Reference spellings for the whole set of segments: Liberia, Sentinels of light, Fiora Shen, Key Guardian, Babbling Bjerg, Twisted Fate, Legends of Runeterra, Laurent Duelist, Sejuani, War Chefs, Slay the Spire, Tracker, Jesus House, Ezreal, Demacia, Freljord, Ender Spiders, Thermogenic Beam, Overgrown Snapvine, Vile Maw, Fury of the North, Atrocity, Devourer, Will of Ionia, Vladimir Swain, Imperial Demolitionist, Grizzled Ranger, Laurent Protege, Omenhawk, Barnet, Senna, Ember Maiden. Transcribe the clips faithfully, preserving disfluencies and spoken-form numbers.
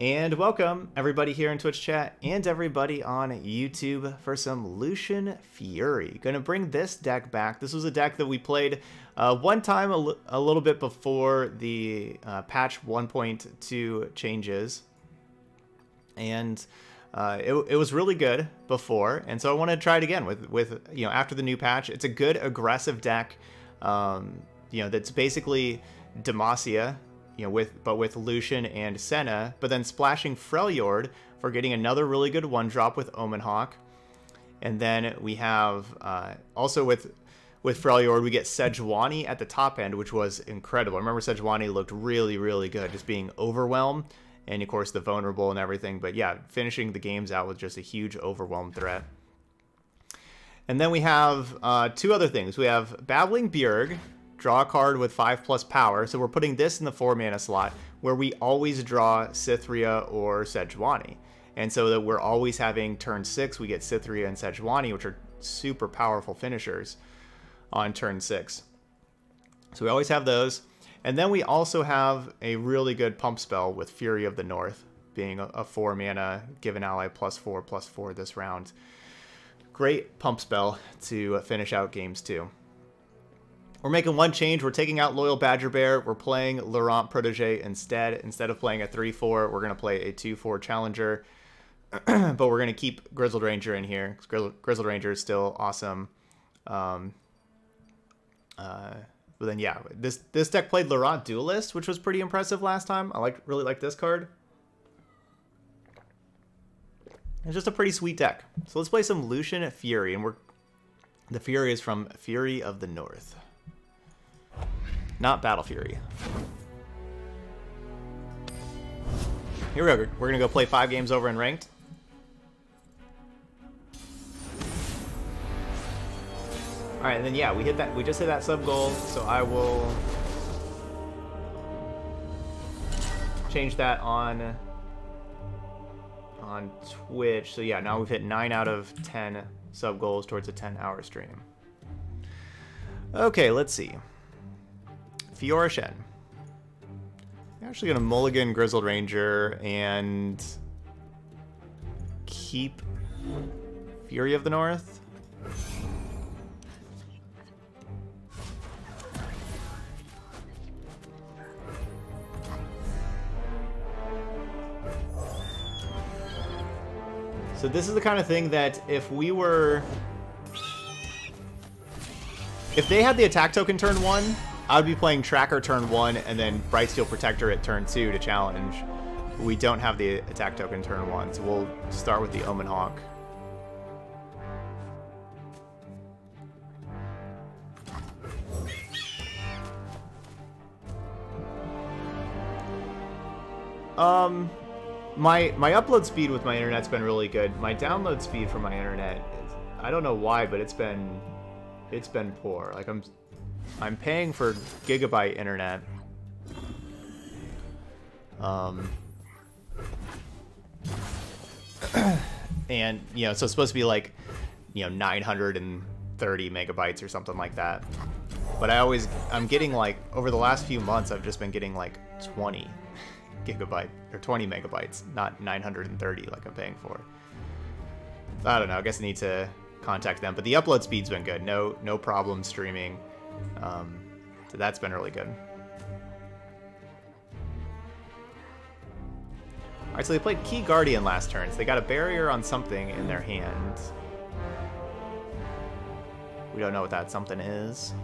And welcome everybody here in Twitch chat and everybody on YouTube for some Lucian Fury. Gonna bring this deck back. This was a deck that we played uh, one time a, a little bit before the uh, patch one point two changes. And uh, it, it was really good before. And so I want to try it again with, with, you know, after the new patch. It's a good aggressive deck, um, you know, that's basically Demacia, you know, with but with Lucian and Senna, but then splashing Freljord for getting another really good one-drop with Omenhawk. And then we have, uh, also with with Freljord, we get Sejuani at the top end, which was incredible. I remember Sejuani looked really, really good, just being overwhelmed, and of course the vulnerable and everything, but yeah, finishing the games out with just a huge overwhelm threat. And then we have uh, two other things. We have Babbling Bjerg, draw a card with five plus power. So we're putting this in the four mana slot where we always draw Cithria or Sejuani. And so that we're always having turn six, we get Cithria and Sejuani, which are super powerful finishers on turn six. So we always have those. And then we also have a really good pump spell with Fury of the North being a four mana, give an ally plus four, plus four this round. Great pump spell to finish out games too. We're making one change. We're taking out Loyal Badger Bear. We're playing Laurent Protege instead. Instead of playing a three four, we're going to play a two four Challenger. But we're going to keep Grizzled Ranger in here. Grizz Grizzled Ranger is still awesome. Um, uh, but then, yeah, this this deck played Laurent Duelist, which was pretty impressive last time. I like really like this card. It's just a pretty sweet deck. So let's play some Lucian Fury. and we're The Fury is from Fury of the North. Not Battle Fury. Here we go. We're going to go play five games over in ranked. All right, and then yeah, we hit that. We just hit that sub goal, so I will change that on on Twitch. So yeah, now we've hit nine out of ten sub goals towards a ten-hour stream. Okay, let's see. Fiora Shen. I'm actually going to mulligan Grizzled Ranger and keep Fury of the North. So this is the kind of thing that if we were... If they had the attack token turn one, I would be playing Tracker turn one and then Brightsteel Protector at turn two to challenge. We don't have the attack token turn one, so we'll start with the Omenhawk. Um, my my upload speed with my internet's been really good. My download speed for my internet, is, I don't know why, but it's been it's been poor. Like I'm. I'm paying for gigabyte internet. Um, and, you know, so it's supposed to be like, you know, nine hundred thirty megabytes or something like that. But I always, I'm getting like, over the last few months, I've just been getting like twenty gigabyte or twenty megabytes, not nine hundred thirty like I'm paying for. So I don't know. I guess I need to contact them. But the upload speed's been good. No, no problem streaming. Um, so that's been really good. Alright, so they played Key Guardian last turn, so they got a barrier on something in their hand. We don't know what that something is.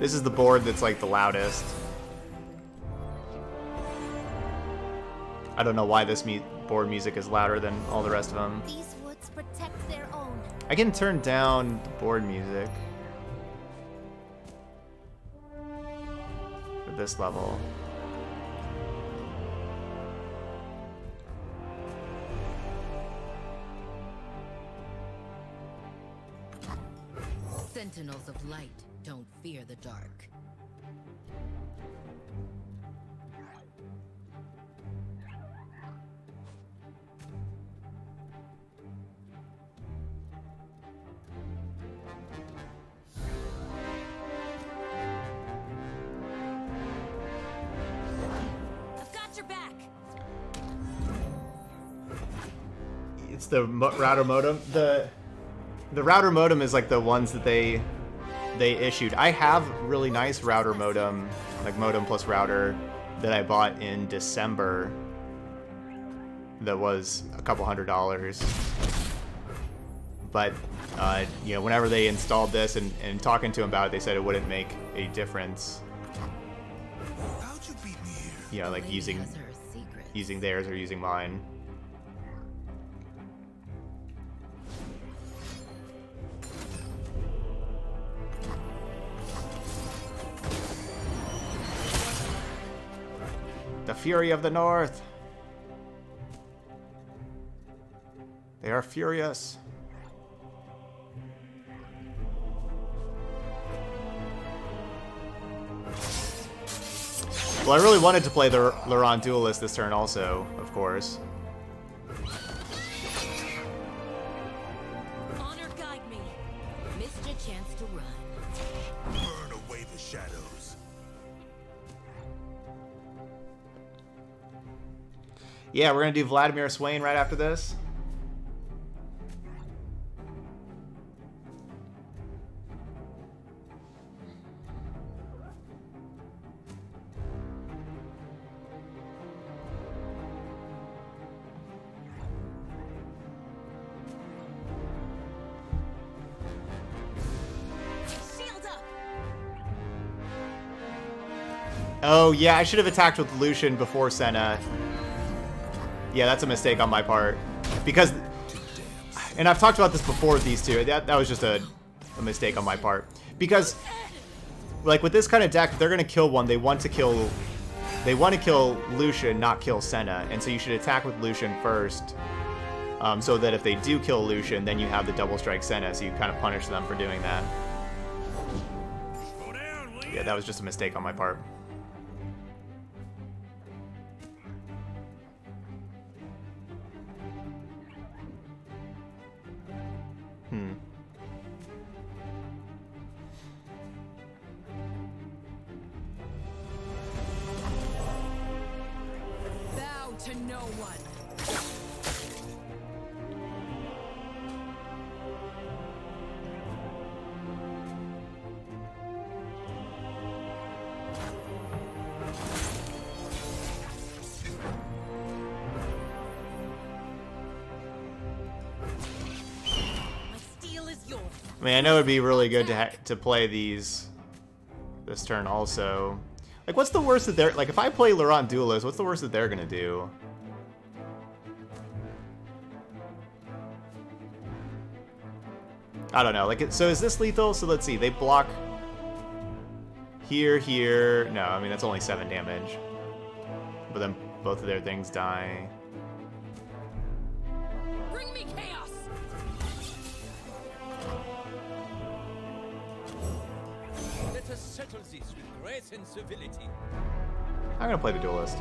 This is the board that's like the loudest. I don't know why this me board music is louder than all the rest of them. These woods protect their own. I can turn down the board music for this level. Sentinels of light don't fear the dark. it's the router modem. The the router modem is like the ones that they they issued. I have really nice router modem, like modem plus router, that I bought in December. That was a couple hundred dollars. But uh, you know, whenever they installed this and, and talking to them about it, they said it wouldn't make a difference. How'd you beat me here? You know, like using using theirs or using mine. The Fury of the North. They are furious. Well, I really wanted to play the Laurent Duelist this turn also, of course. Honor guide me. Missed a chance to run. Burn away the shadows. Yeah, we're going to do Vladimir Swain right after this. Oh, yeah, I should have attacked with Lucian before Senna. Yeah, that's a mistake on my part. Because, and I've talked about this before with these two, that, that was just a, a mistake on my part. Because, like, with this kind of deck, if they're going to kill one, they want to kill, they want to kill Lucian, not kill Senna. And so you should attack with Lucian first, um, so that if they do kill Lucian, then you have the double strike Senna, so you kind of punish them for doing that. Yeah, that was just a mistake on my part. I mean, I know it'd be really good to ha to play these this turn also. Like, what's the worst that they're like? If I play Laurent Duelist, what's the worst that they're gonna do? I don't know. Like, so is this lethal? So let's see. They block here, here. No, I mean that's only seven damage. But then both of their things die. Bring me chaos. Settle this with grace and civility. I'm gonna play the Duelist.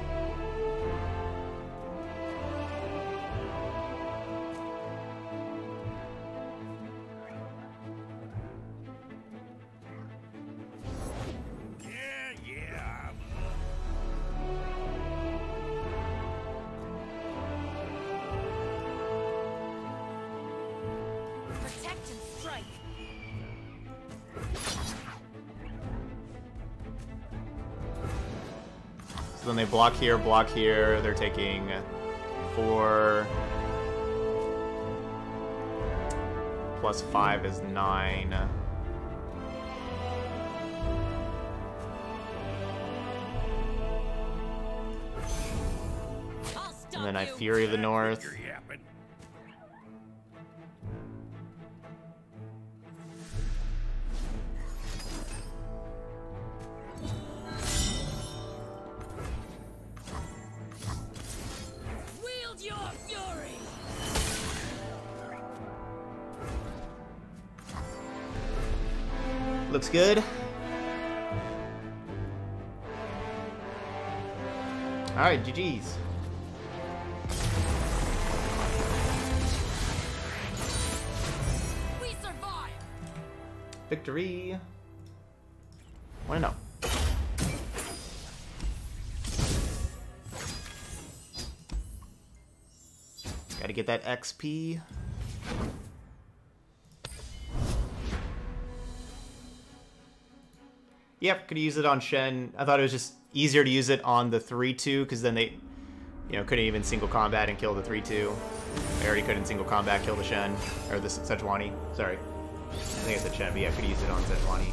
Yeah, yeah. Protect and strike. So then they block here, block here. They're taking four. Plus five is nine. And then I Fury of the North. Looks good. Alright, G G's. We survive. Victory. Why not? Gotta to get that X P. Yep, could use it on Shen. I thought it was just easier to use it on the three two, because then they, you know, couldn't even single combat and kill the three two. They already couldn't single combat kill the Shen, or the Sejuani. Sorry. I think I said Shen, but yeah, could use it on Sejuani.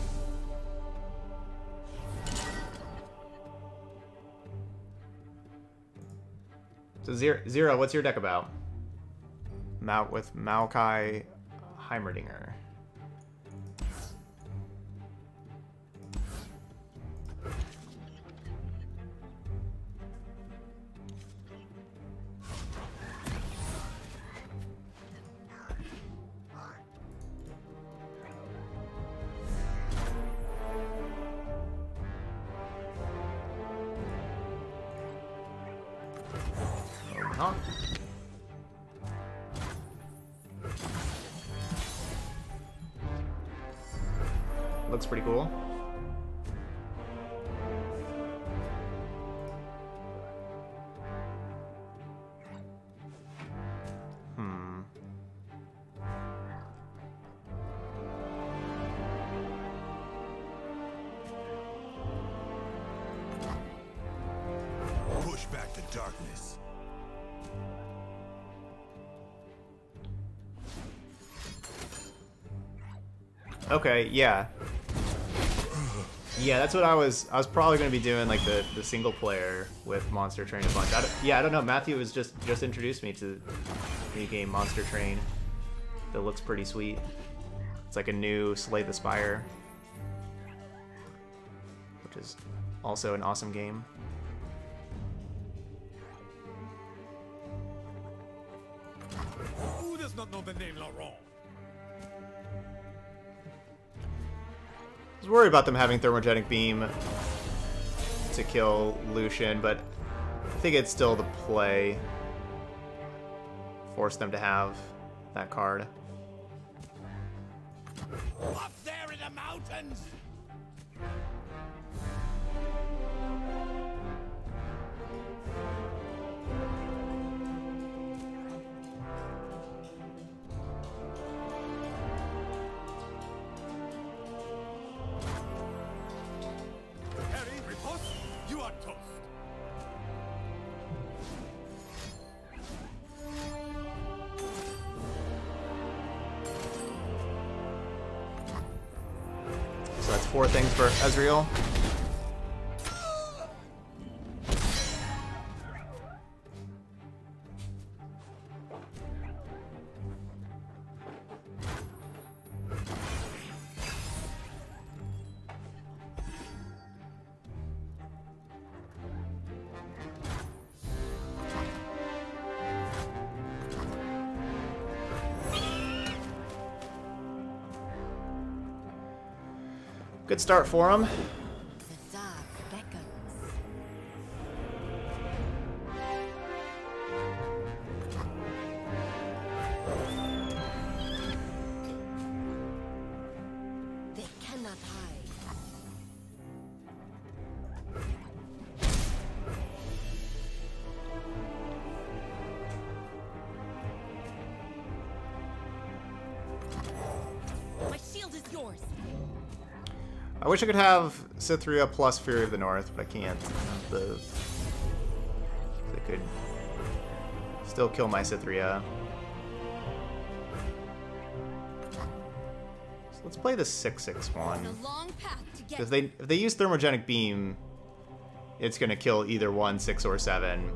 So Zero, Zero, what's your deck about? Mao with Maokai Heimerdinger. Huh? Looks pretty cool. Hmm. Push back the darkness. Okay, yeah. Yeah, that's what I was... I was probably going to be doing, like, the, the single player with Monster Train a bunch. I don't, yeah, I don't know. Matthew was just, just introduced me to the new game Monster Train. That looks pretty sweet. It's like a new Slay the Spire. Which is also an awesome game. Who does not know the name Laurent? I was worried about them having Thermogenic Beam to kill Lucian, but I think it's still the play. Force them to have that card. Up there in the mountains! So that's four things for Ezreal. Good start for him. The dark beckons. They cannot hide. My shield is yours. I wish I could have Cithria plus Fury of the North, but I can't. The, they could still kill my Cithria. So let's play the six six one. If they if they use Thermogenic Beam, it's gonna kill either one, six or seven.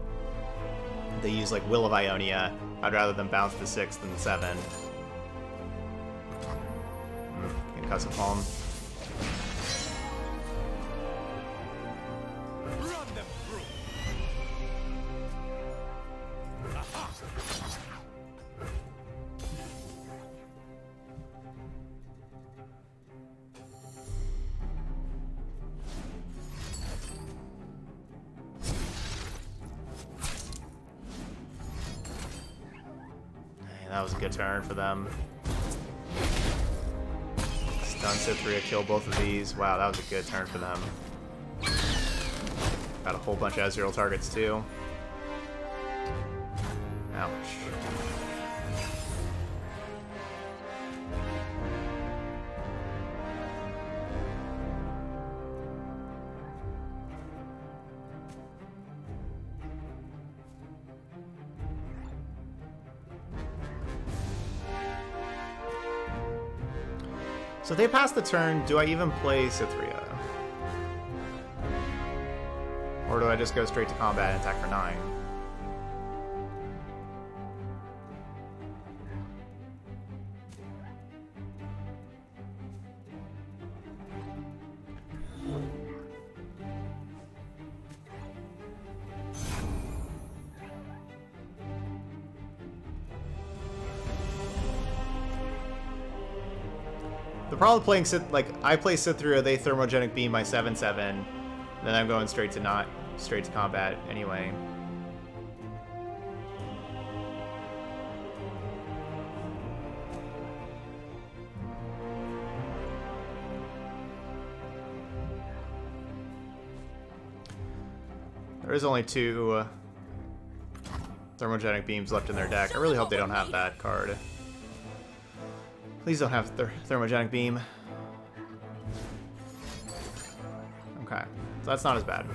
If they use like Will of Ionia, I'd rather them bounce the six than the seven. Mm, Curse of Palm. That was a good turn for them. Stun Cithria, kill both of these. Wow, that was a good turn for them. Got a whole bunch of Ezreal targets too. Ouch. So they pass the turn. Do I even play Cithria? Or do I just go straight to combat and attack for nine? The problem with playing Sith, like, I play Cithria, they Thermogenic Beam my seven seven, then I'm going straight to not, straight to combat anyway. There is only two uh, Thermogenic Beams left in their deck. I really hope they don't have that card. Please don't have ther Thermogenic Beam. Okay, so that's not as bad.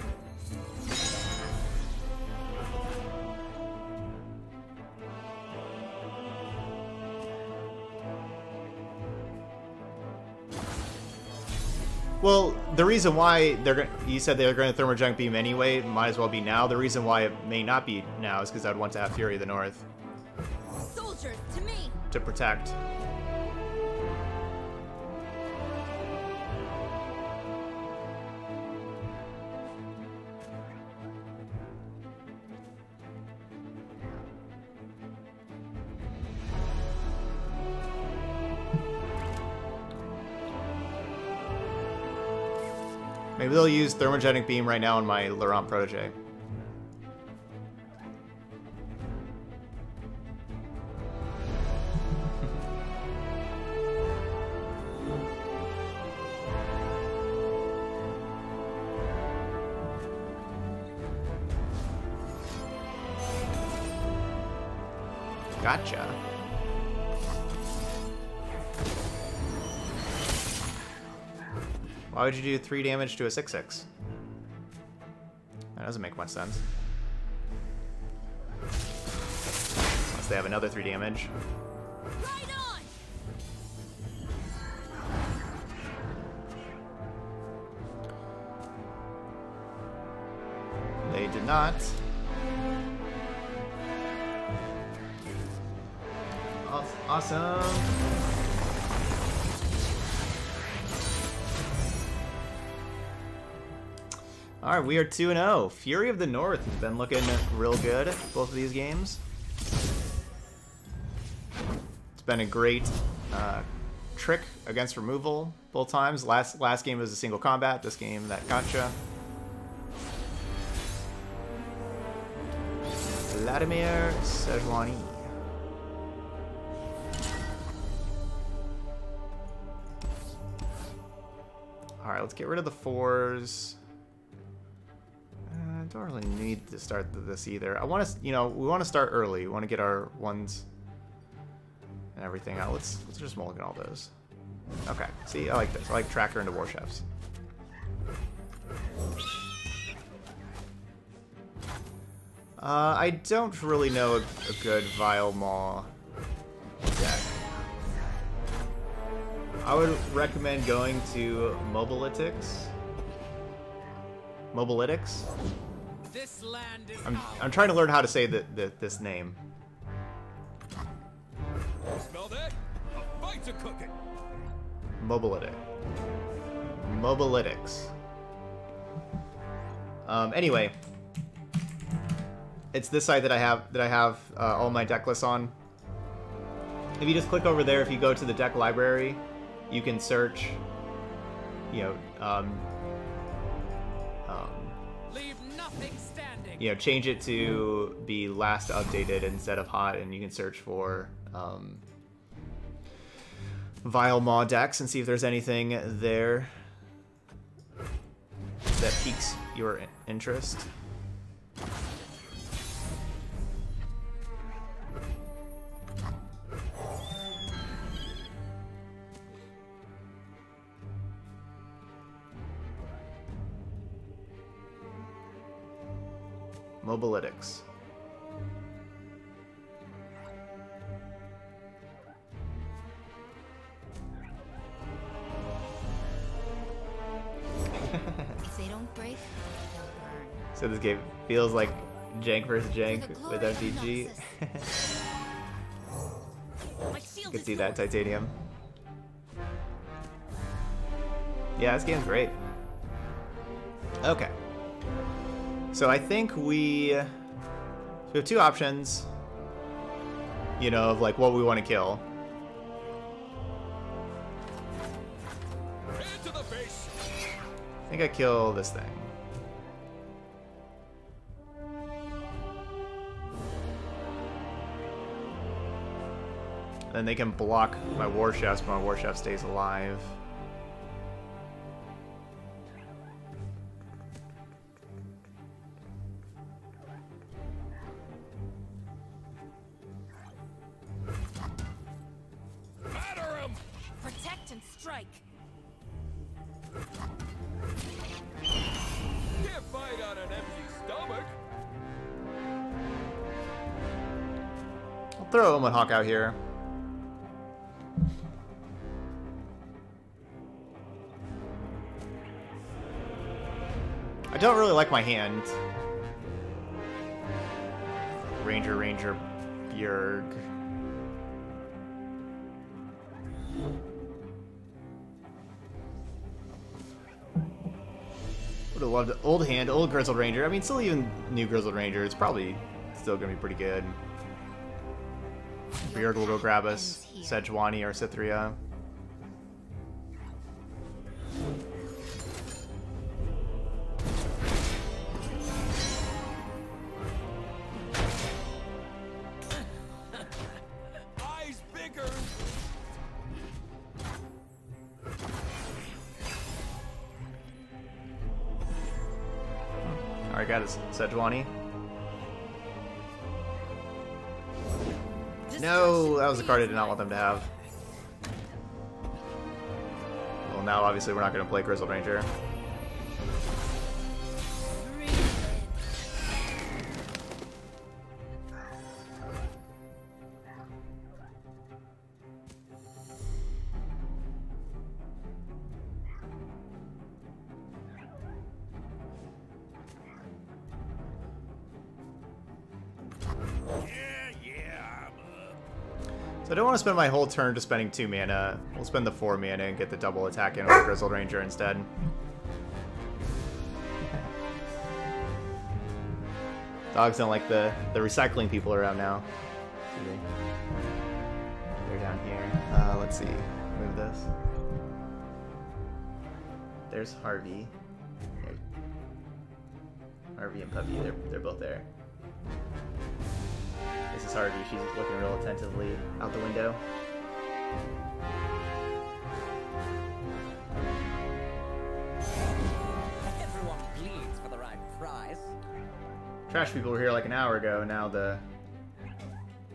Well, the reason why they're going, you said they're going to Thermogenic Beam anyway, might as well be now. The reason why it may not be now is because I'd want to have Fury of the North. Soldiers to me to protect. Maybe they'll use Thermogenic Beam right now on my Laurent Protege. Gotcha. Why would you do three damage to a six six? That doesn't make much sense. Unless they have another three damage. Right on. They did not. Awesome. All right, we are two and oh. Fury of the North has been looking real good, both of these games. It's been a great uh, trick against removal both times. Last last game was a single combat. This game, that gotcha. Vladimir Sejuani. All right, let's get rid of the fours. I don't really need to start this either. I want to, you know, we want to start early. We want to get our ones and everything out. Let's let's just mulligan all those. Okay. See, I like this. I like Tracker into War Chefs. Uh, I don't really know a, a good Vile Maw deck. I would recommend going to Mobalytics. Mobalytics? This land is I'm, I'm trying to learn how to say the, the, this name. Smell that? A fight's a cooking. Mobalytic. Mobalytics. Um, anyway, it's this site that I have that I have uh, all my deck lists on. If you just click over there, if you go to the deck library, you can search. You know. Um, Leave nothing standing. You know, change it to be last updated instead of hot, and you can search for um, Vile Maw decks and see if there's anything there that piques your interest. Mobalytics. So this game feels like jank versus jank with M T G. You can see that titanium. Yeah, this game's great. Okay. So I think we, we have two options, you know, of like what we want to kill. I think I kill this thing. Then they can block my War Chefs, but my War Chef stays alive. Throw Omenhawk out here. I don't really like my hand. Ranger, Ranger, Bjerg. Would have loved old hand, old Grizzled Ranger. I mean, still even new Grizzled Ranger. It's probably still gonna be pretty good. Bjerg will go grab us, Sejuani or Cithria. Eyes bigger. All right, got it, Sejuani. No, that was a card I did not want them to have. Well, now obviously we're not going to play Grizzled Ranger. I want to spend my whole turn just spending two mana. We'll spend the four mana and get the double attack in with Grizzled Ranger instead. Dogs don't like the the recycling people around now. They're down here. Uh, let's see. Move this. There's Harvey. There's Harvey and Puppy. They're they're both there. This is Harvey. She's looking real attentively out the window. Everyone bleeds for the right prize. Trash people were here like an hour ago. Now the,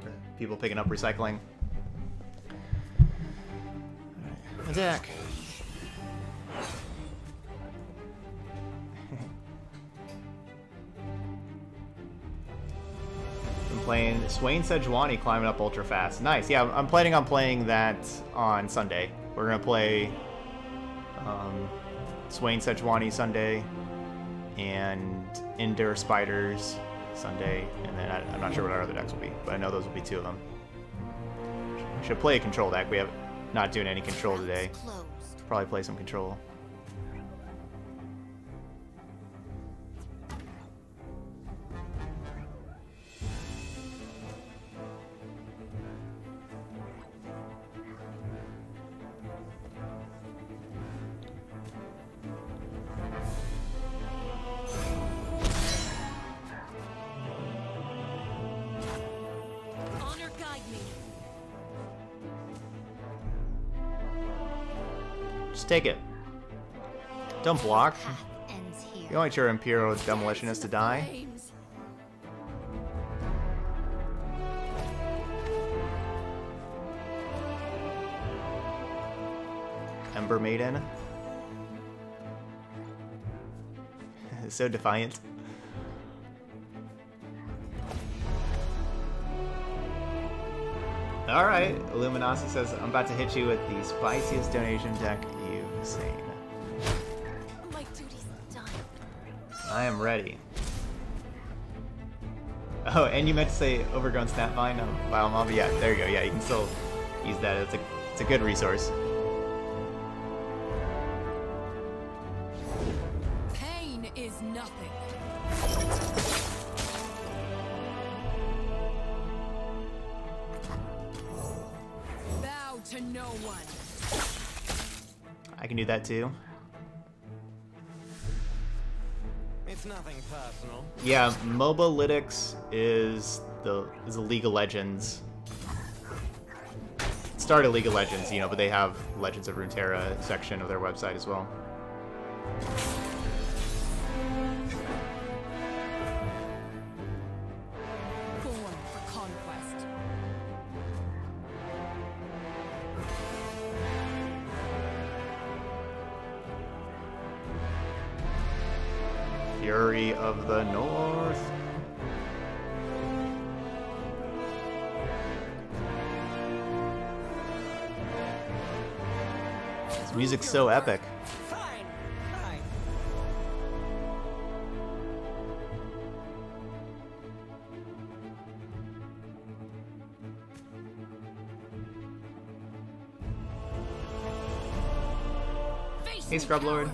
the people picking up recycling. Attack. Playing Swain Sejuani climbing up ultra fast. Nice. Yeah, I'm planning on playing that on Sunday. We're gonna play um, Swain Sejuani Sunday and Ender Spiders Sunday, and then I, I'm not sure what our other decks will be, but I know those will be two of them. Should play a control deck. We have not doing any control today. Should probably play some control. Take it. Don't block. You don't want your Imperial Demolitionist to die. Ember Maiden. So defiant. Alright, Illuminasi says, I'm about to hit you with the spiciest donation deck. Insane. My duty's done. I am ready. Oh, and you meant to say Overgrown Snapvine of Vile Maw, but yeah, there you go. Yeah, you can still use that. It's a, it's a good resource. Pain is nothing. Bow to no one. I can do that too. It's nothing personal. Yeah, Mobalytics is the is a League of Legends. It started League of Legends, you know, but they have Legends of Runeterra section of their website as well. Born for conquest. Fury of the North. This music's so epic. Fine. Fine. Hey, Scrub Lord.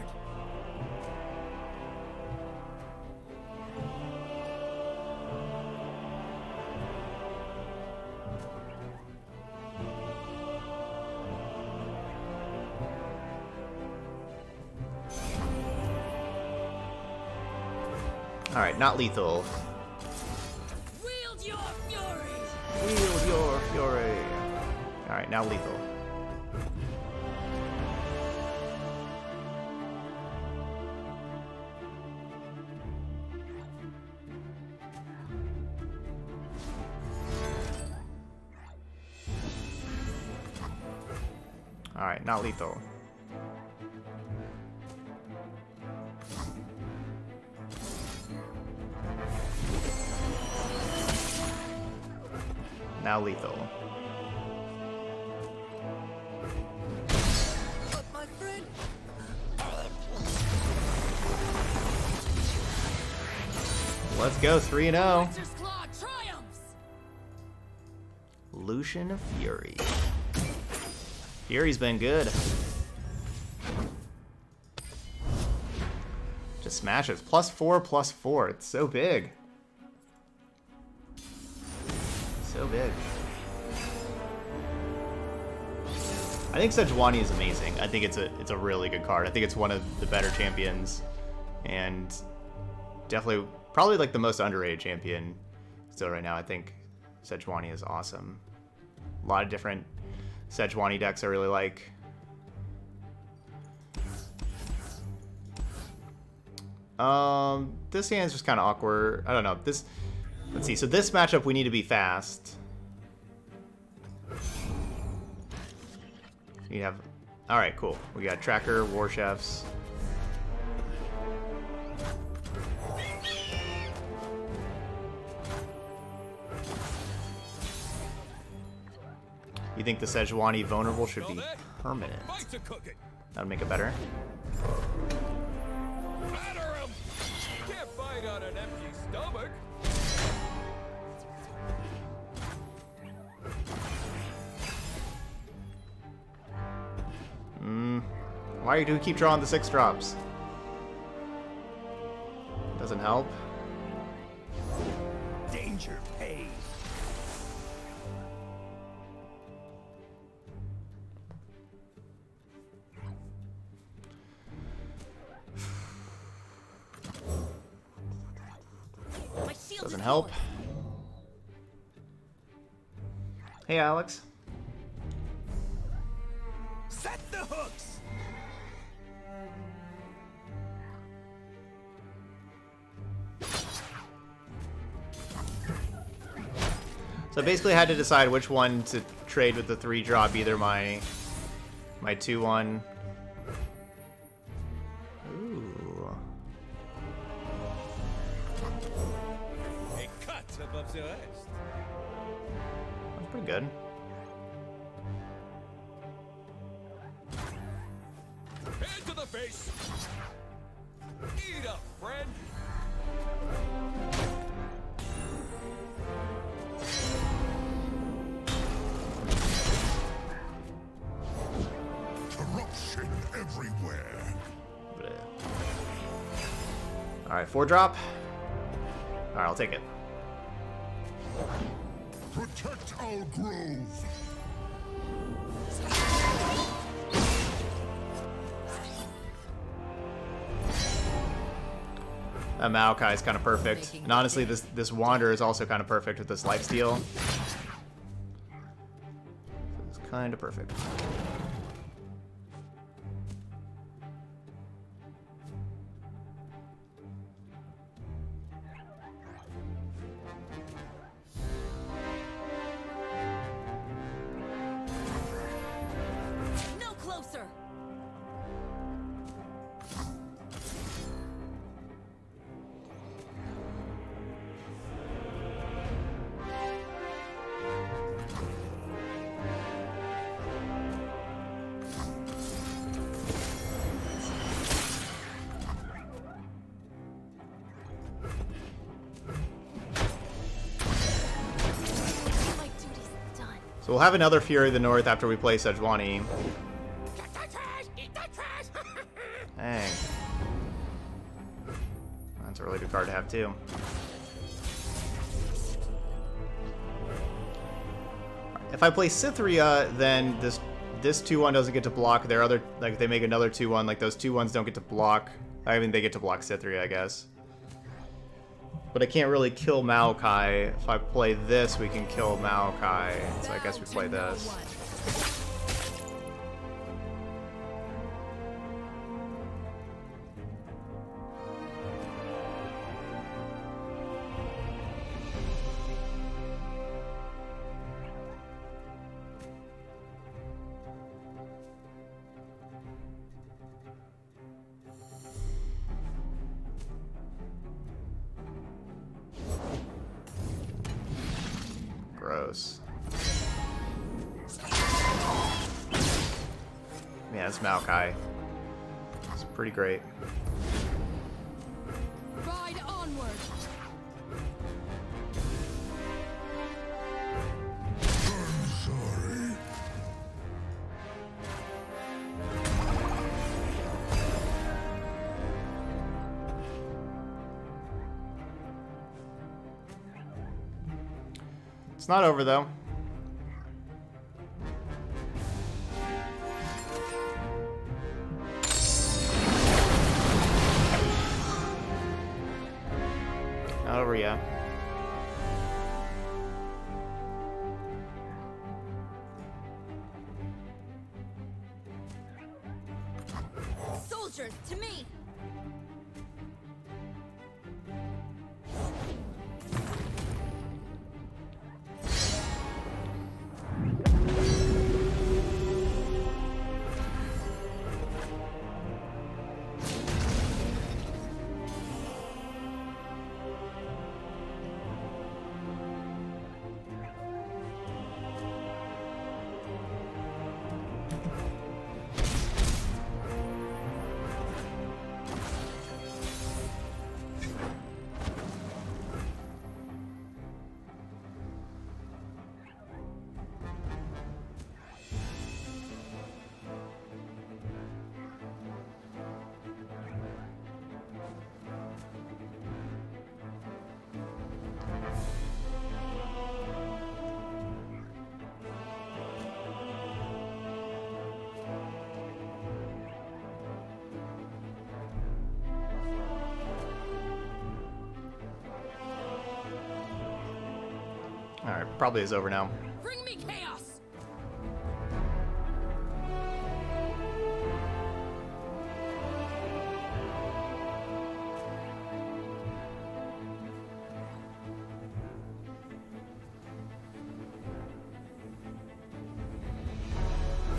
Alright, not lethal. Wield your fury! Wield your fury! Alright, now lethal. Alright, not lethal. Now lethal. But my friend. Let's go, three and oh. Lucian Fury. Fury's been good. Just smashes. Plus four, plus four. It's so big. So big. I think Sejuani is amazing. I think it's a it's a really good card. I think it's one of the better champions, and definitely probably like the most underrated champion still right now. I think Sejuani is awesome. A lot of different Sejuani decks I really like. Um, this hand's just kind of awkward. I don't know this. Let's see, so this matchup we need to be fast. We have, alright, cool. We got Tracker, War Chefs. You think the Sejuani vulnerable should be permanent? That'd make it better. Batter him! Can't fight on an empty stomach. Mm. Why do we keep drawing the six drops? Doesn't help. Danger pays. Doesn't help. Hey, Alex. Set the hooks. So I basically had to decide which one to trade with the three drop, either my my two one. Ooh. A cut above the rest. That's pretty good. Into the face. Eat up, friend. All right, four drop. All right, I'll take it. Protect our grove. That Maokai is kind of perfect, and honestly, this this Wander is also kind of perfect with this lifesteal. It's kind of perfect. We'll have another Fury of the North after we play Sejuani. Get the trash! Get the trash! Dang. That's a really good card to have, too. If I play Cithria, then this this two one doesn't get to block their other... Like, if they make another two one, like, those two ones don't get to block... I mean, they get to block Cithria, I guess. But I can't really kill Maokai. If I play this, we can kill Maokai. So I guess we play this. Man, it's Maokai. It's pretty great. Ride onward. I'm sorry. It's not over though. Yeah. Soldiers to me. All right, probably is over now. Bring me chaos.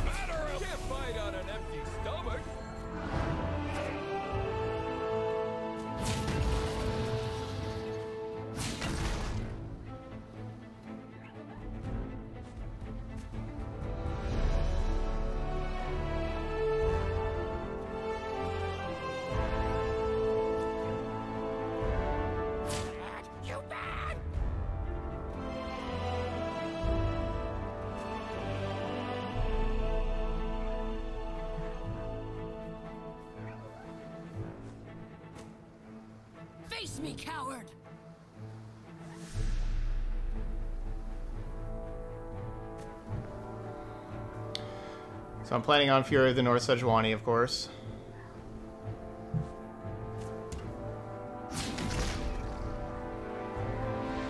Batter up. Can't fight on an empty stomach. me, coward! So I'm planning on Fury of the North Sejuani, of course.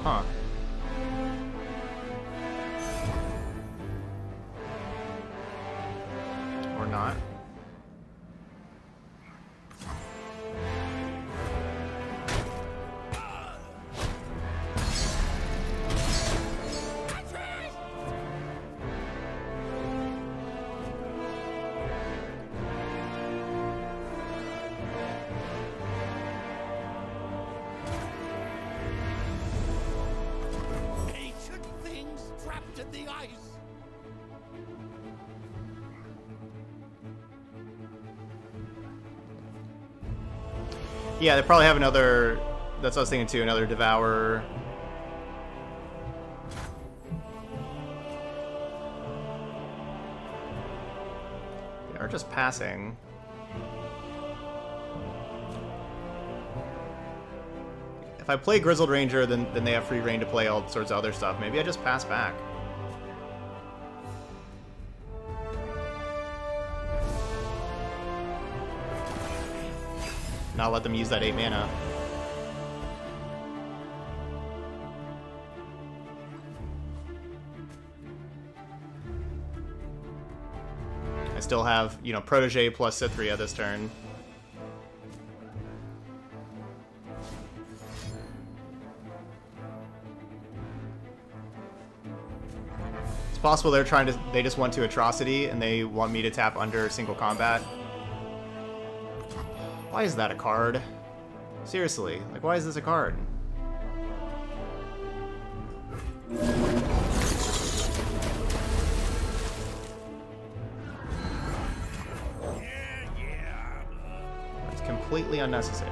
Huh. Or not. Yeah, they probably have another, that's what I was thinking too, another Devourer. They are just passing. If I play Grizzled Ranger, then, then they have free reign to play all sorts of other stuff. Maybe I just pass back. Not let them use that eight mana. I still have, you know, Protege plus Cithria this turn. It's possible they're trying to, they just want to Atrocity and they want me to tap under single combat. Why is that a card? Seriously, like, why is this a card? Yeah, yeah. It's completely unnecessary.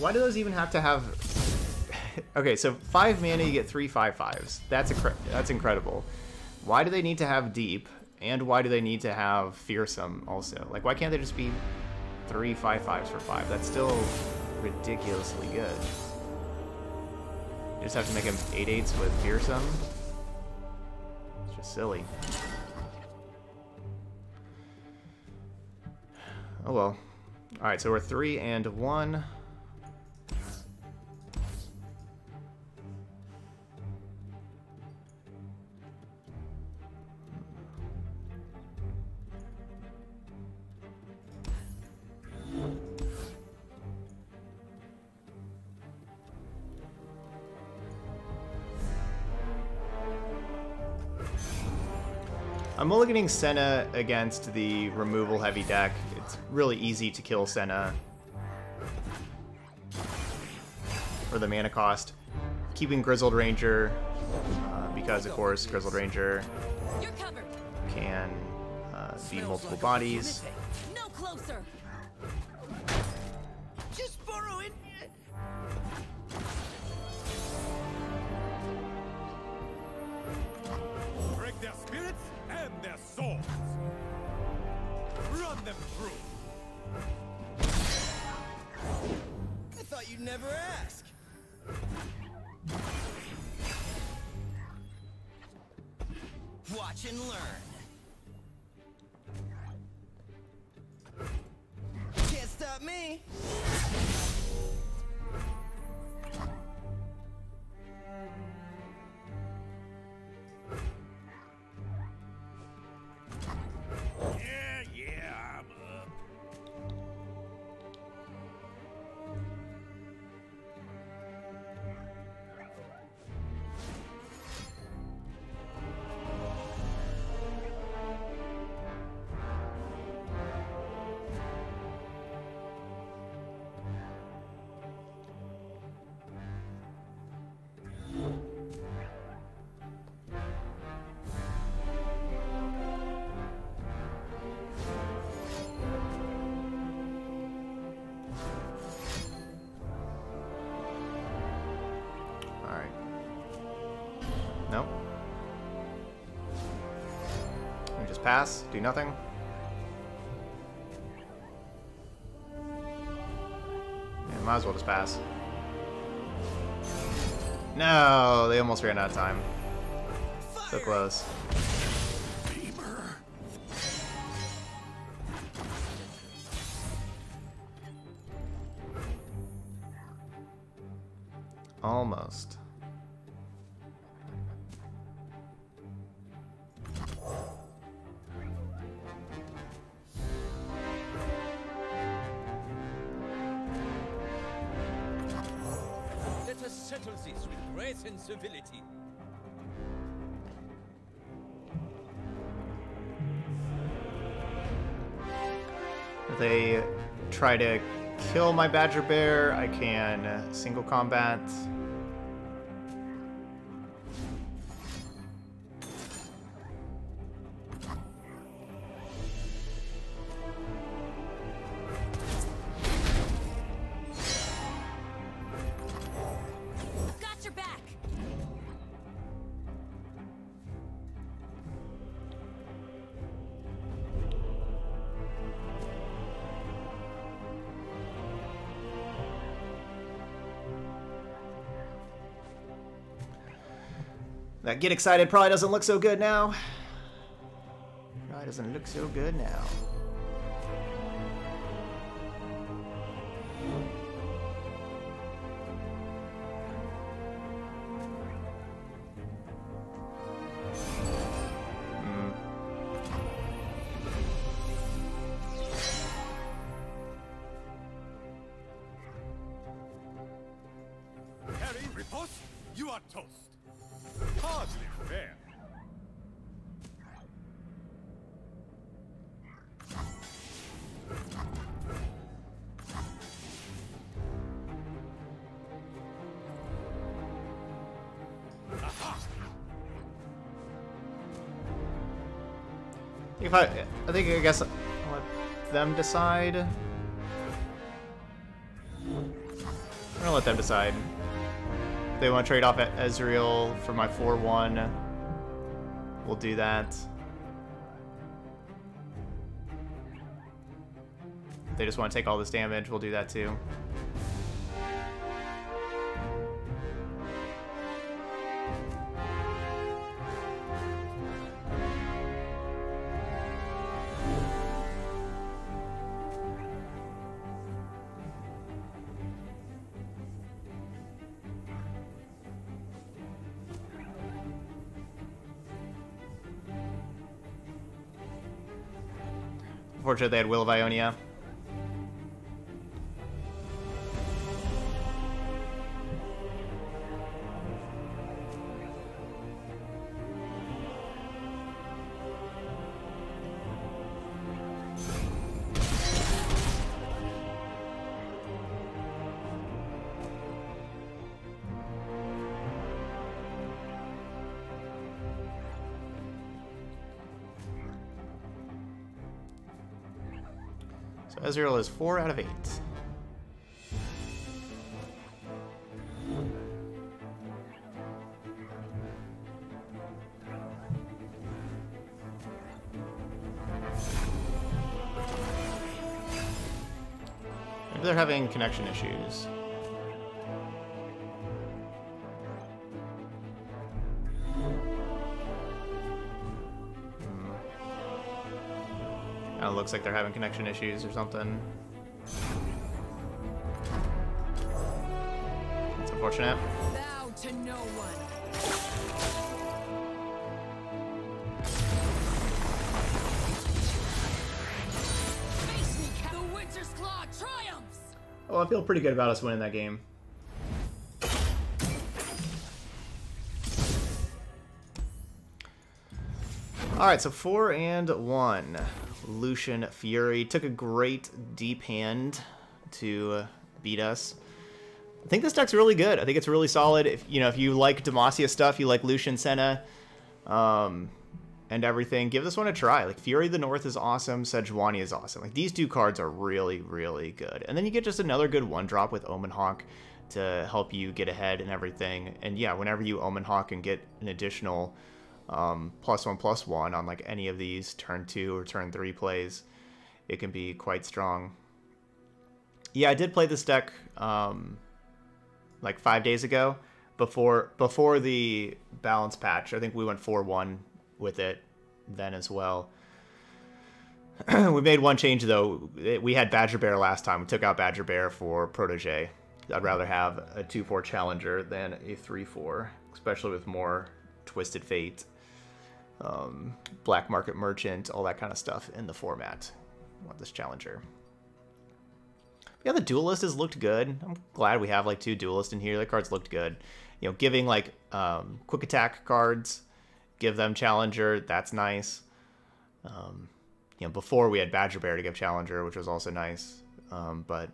Why do those even have to have? Okay, so five mana, you get three five fives. That's a that's incredible. Why do they need to have Deep? And why do they need to have Fearsome also? Like, why can't they just be three five fives for five? That's still ridiculously good. You just have to make them eight eights with Fearsome. It's just silly. Oh well. All right, so we're three and one. I'm mulliganing Senna against the removal heavy deck. It's really easy to kill Senna for the mana cost. Keeping Grizzled Ranger uh, because, of course, Grizzled Ranger can uh, feed multiple bodies. No closer. Just borrowing. Break their spirits. And their swords. Run them through. I thought you'd never ask. Watch and learn. Can't stop me. pass, do nothing. Yeah, might as well just pass. No, they almost ran out of time. Fire. So close. Beamer. Almost. Civility. They try to kill my Badger Bear. I can single combat. That get excited probably doesn't look so good now. Probably doesn't look so good now. If I, I think I guess I'll let them decide. I'm gonna let them decide. If they want to trade off at Ezreal for my four one, we'll do that. If they just want to take all this damage, we'll do that too. Unfortunately, they had Will of Ionia. Ezreal is four out of eight. Maybe they're having connection issues. Looks like they're having connection issues or something. That's unfortunate. Bow to no one. Face me, the Winter's Claw triumphs. Oh, I feel pretty good about us winning that game. All right, so four and one. Lucian Fury took a great deep hand to beat us. I think this deck's really good. I think it's really solid. If you know, if you like Demacia stuff, you like Lucian, Senna, um, and everything, give this one a try. Like Fury of the North is awesome. Sejuani is awesome. Like these two cards are really, really good. And then you get just another good one drop with Omenhawk to help you get ahead and everything. And yeah, whenever you Omenhawk and get an additional um, plus one, plus one on like any of these turn two or turn three plays, it can be quite strong. Yeah, I did play this deck um, like five days ago before before the balance patch. I think we went four one with it then as well. We made one change though. We had Badger Bear last time. We took out Badger Bear for Protege. I'd rather have a two four Challenger than a three four, especially with more Twisted Fate, um, Black Market Merchant, all that kind of stuff in the format. I want this Challenger. Yeah, the Duelist has looked good. I'm glad we have like two Duelists in here. The cards looked good. You know, giving like um, quick attack cards, give them Challenger. That's nice. Um, you know, before we had Badger Bear to give Challenger, which was also nice. Um, but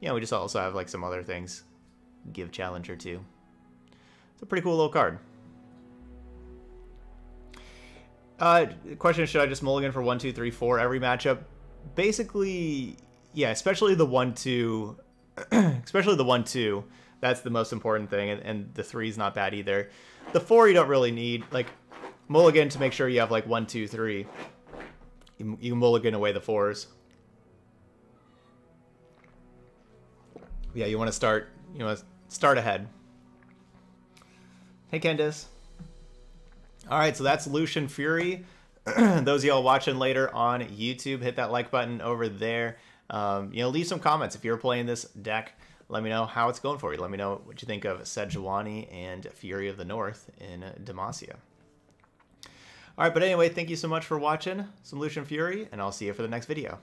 yeah, you know, we just also have like some other things give Challenger to. It's a pretty cool little card. Uh, question: should I just mulligan for one, two, three, four every matchup? Basically, yeah. Especially the one, two, especially the one, two. That's the most important thing, and, and the three is not bad either. The four you don't really need. Like mulligan to make sure you have like one, two, three. You, you mulligan away the fours. Yeah, you want to start. You want to start ahead. Hey, Candace. All right, so that's Lucian Fury. Those of y'all watching later on YouTube, hit that like button over there. Um, you know, leave some comments if you're playing this deck. Let me know how it's going for you. Let me know what you think of Sejuani and Fury of the North in Demacia. All right, but anyway, thank you so much for watching some Lucian Fury, and I'll see you for the next video.